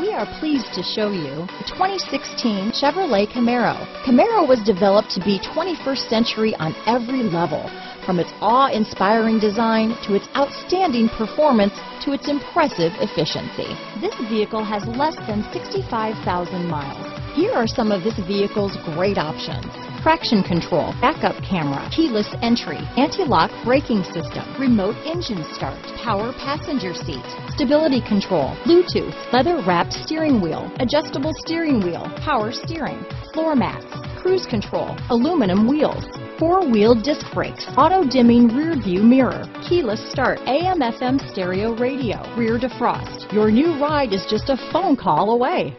We are pleased to show you the 2016 Chevrolet Camaro. Camaro was developed to be 21st century on every level, from its awe-inspiring design to its outstanding performance to its impressive efficiency. This vehicle has less than 65,000 miles. Here are some of this vehicle's great options: traction control, backup camera, keyless entry, anti-lock braking system, remote engine start, power passenger seat, stability control, Bluetooth, leather-wrapped steering wheel, adjustable steering wheel, power steering, floor mats, cruise control, aluminum wheels, four-wheel disc brakes, auto-dimming rear-view mirror, keyless start, AM/FM stereo radio, rear defrost. Your new ride is just a phone call away.